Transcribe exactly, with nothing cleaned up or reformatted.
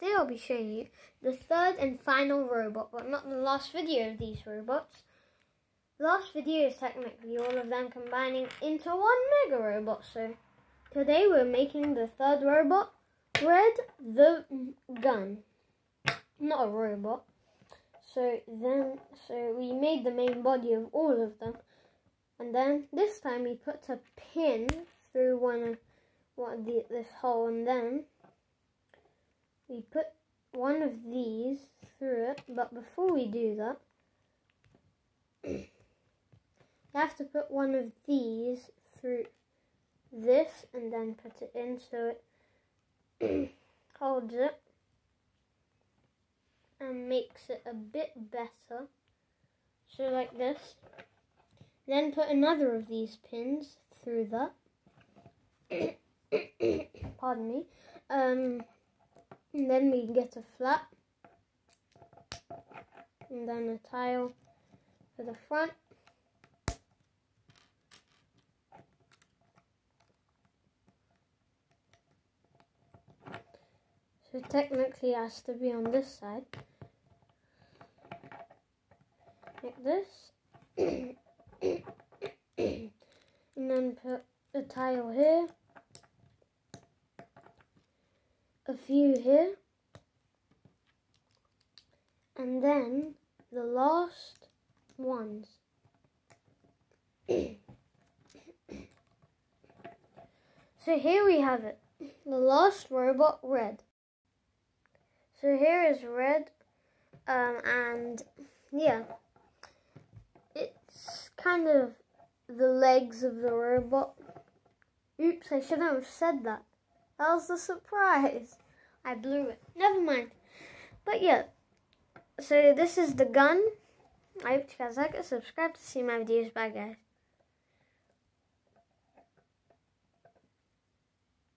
Today I'll be showing you the third and final robot, but not the last video of these robots. The last video is technically all of them combining into one mega robot, so today we're making the third robot, Red the Gun. Not a robot. So then, so we made the main body of all of them, and then this time we put a pin through one of what the, this hole, and then we put one of these through it. But before we do that, you have to put one of these through this, and then put it in so it holds it and makes it a bit better, so like this. Then put another of these pins through that. Pardon me. Um, and then we get a flap, and then a tile for the front, so technically it has to be on this side, like this. And then put a tile here, a few here, and then the last ones. So here we have it, the last robot, Red. So here is Red, um, and yeah, it's kind of the legs of the robot. Oops, I shouldn't have said that. That was the surprise. I blew it. Never mind. But yeah, so this is the gun. I hope you guys like it. Subscribe to see my videos. Bye, guys.